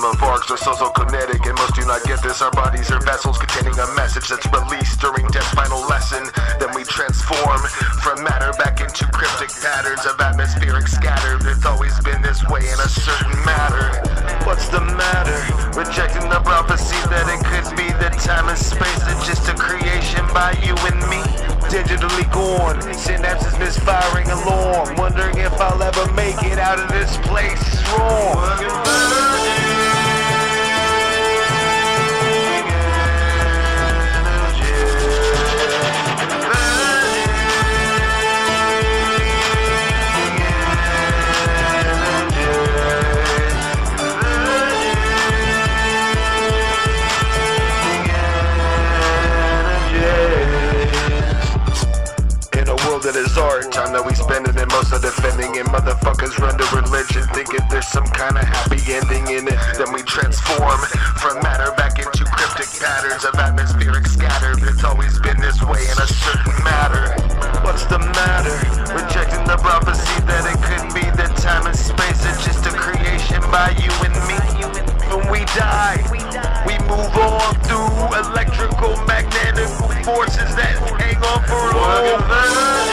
maximum forks are so kinetic, and most do not get this. Our bodies are vessels containing a message that's released during death's final lesson. Then we transform from matter back into cryptic patterns of atmospheric scattered. It's always been this way in a certain matter. What's the matter? Rejecting the prophecy that it could be that time and space is just a creation by you and me. Digitally gone, synapses misfiring alarm. Wondering if I'll ever make it out of this place. Wrong. That is our time that we spend it, and most are defending it. Motherfuckers run to religion, thinking there's some kind of happy ending in it. Then we transform from matter back into cryptic patterns of atmospheric scattered. It's always been this way in a certain matter. What's the matter? Rejecting the prophecy that it could be that time and space is just a creation by you and me. When we die, we move on through electrical, magnetic forces that hang on for all.